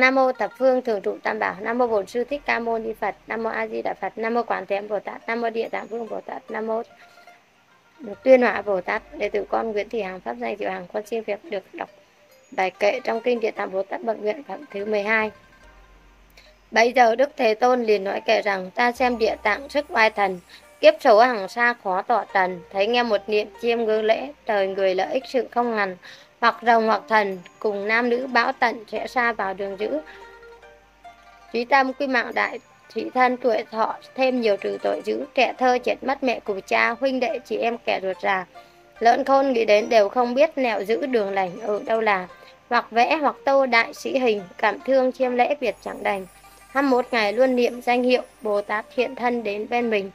Nam mô Thập Phương Thường Trụ Tam Bảo. Nam mô Bổn Sư Thích Ca Mâu Ni Phật. Nam mô A Di Đà Phật. Nam mô Quán Thế Âm Bồ Tát. Nam mô Địa Tạng Vương Bồ Tát. Nam mô Tuyên Hỏa Bồ Tát. Đệ tử con Nguyễn Thị Hằng pháp danh Diệu Hằng, con xin phép được đọc bài kệ trong kinh Địa Tạng Bồ Tát Bổn Nguyện Phẩm thứ 12. Bây giờ Đức Thế Tôn liền nói kệ rằng: ta xem Địa Tạng sức oai thần, kiếp số hàng xa khó tỏ trần, thấy nghe một niệm chiêm ngư lễ, trời người lợi ích sự không ngần, hoặc rồng hoặc thần cùng nam nữ bão tận sẽ xa vào đường dữ, trí tâm quy mạng đại thủy thân, tuổi thọ thêm nhiều trừ tội dữ, trẻ thơ chết mất mẹ cùng cha, huynh đệ chị em kẻ ruột già, lợn khôn nghĩ đến đều không biết nẻo giữ đường lành ở đâu là, hoặc vẽ hoặc tô đại sĩ hình, cảm thương chiêm lễ biệt chẳng đành, 21 ngày luôn niệm danh hiệu Bồ Tát hiện thân đến bên mình,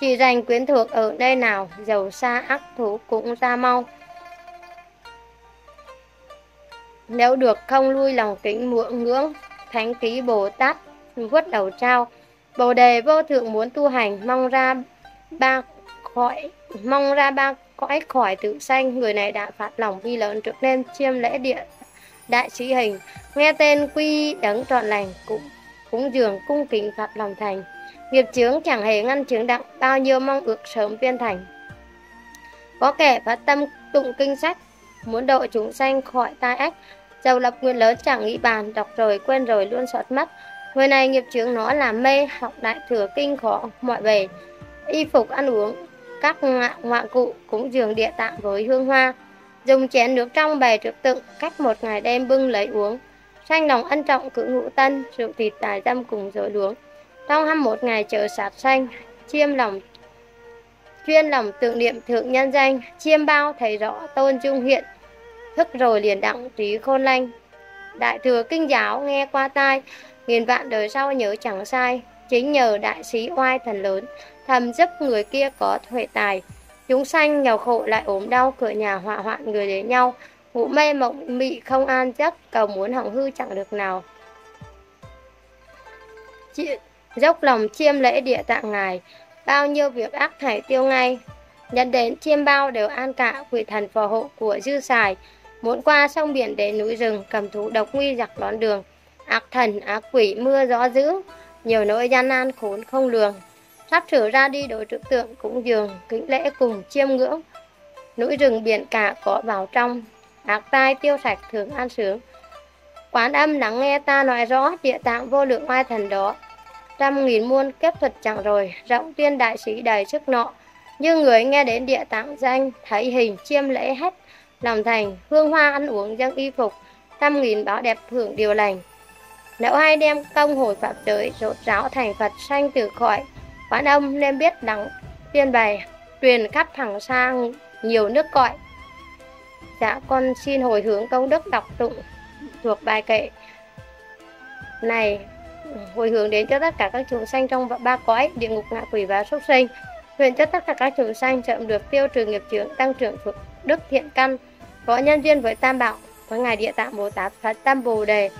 chỉ dành quyến thuộc ở nơi nào, giàu xa ác thú cũng ra mau, nếu được không lui lòng kính muộn ngưỡng, thánh ký Bồ Tát vuốt đầu trao. Bồ đề vô thượng muốn tu hành, mong ra ba cõi khỏi tự sanh. Người này đã phát lòng vi lớn, trước nên chiêm lễ địa đại sĩ hình, nghe tên quy đấng trọn lành, cũng dường cung kính phát lòng thành, nghiệp chướng chẳng hề ngăn chướng đặng, bao nhiêu mong ước sớm viên thành. Có kẻ phát tâm tụng kinh sách, muốn độ chúng sanh khỏi tai ách, giàu lập nguyện lớn chẳng nghĩ bàn, đọc rồi quên rồi luôn sót mắt. Người này nghiệp chướng nó làm mê, học đại thừa kinh khó mọi bề, y phục ăn uống các ngoạ cụ, cũng dường Địa Tạng với hương hoa, dùng chén nước trong bày trước tượng, cách một ngày đêm bưng lấy uống, sanh lòng ân trọng cử ngũ tân, rượu thịt tài dâm cùng dối luống, trong 21 ngày chờ sát sanh, chuyên lòng tưởng niệm thượng nhân danh, chiêm bao thấy rõ tôn trung hiện, thức rồi liền đặng trí khôn lanh, đại thừa kinh giáo nghe qua tai, nghìn vạn đời sau nhớ chẳng sai, chính nhờ đại sĩ oai thần lớn, thầm giúp người kia có huệ tài, chúng sanh nghèo khổ lại ốm đau, cửa nhà họa hoạn người đến nhau, ngủ mê mộng mị không an giấc, cầu muốn hỏng hư chẳng được nào, dốc lòng chiêm lễ Địa Tạng ngài, bao nhiêu việc ác thảy tiêu ngay, nhận đến chiêm bao đều an cả, quỷ thần phò hộ của dư xài, muốn qua sông biển đến núi rừng, cầm thú độc nguy giặc đón đường, ác thần ác quỷ mưa gió dữ, nhiều nỗi gian nan khốn không lường, sắp sửa ra đi đối trước tượng, cũng dường kính lễ cùng chiêm ngưỡng, núi rừng biển cả có vào trong, ác tai tiêu sạch thường an sướng, Quán Âm lắng nghe ta nói rõ, Địa Tạng vô lượng oai thần đó, trăm nghìn muôn kiếp thuật chẳng rồi, rộng tuyên đại sĩ đầy sức nọ, như người nghe đến Địa Tạng danh, thấy hình chiêm lễ hết lòng thành, hương hoa ăn uống dâng y phục, trăm nghìn báo đẹp hưởng điều lành, nếu ai đem công hồi Pháp giới, rốt ráo thành Phật sanh từ khỏi, Quán Âm nên biết đặng tiên bày, truyền khắp thẳng sang nhiều nước cõi. Dạ con xin hồi hướng công đức đọc tụng thuộc bài kệ này, hồi hướng đến cho tất cả các chúng sanh trong ba cõi địa ngục, ngạ quỷ và súc sinh, nguyện cho tất cả các chúng sanh chậm được tiêu trừ nghiệp chướng, tăng trưởng phước đức thiện căn, có nhân duyên với Tam Bảo, với ngài Địa Tạng Bồ Tát, phát tâm Bồ đề,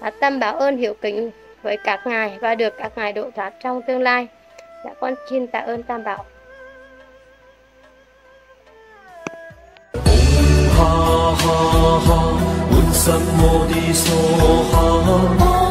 phát tâm báo ơn hiếu kính với các ngài và được các ngài độ thoát trong tương lai. Dạ con xin tạ ơn Tam Bảo. Ha ha ha,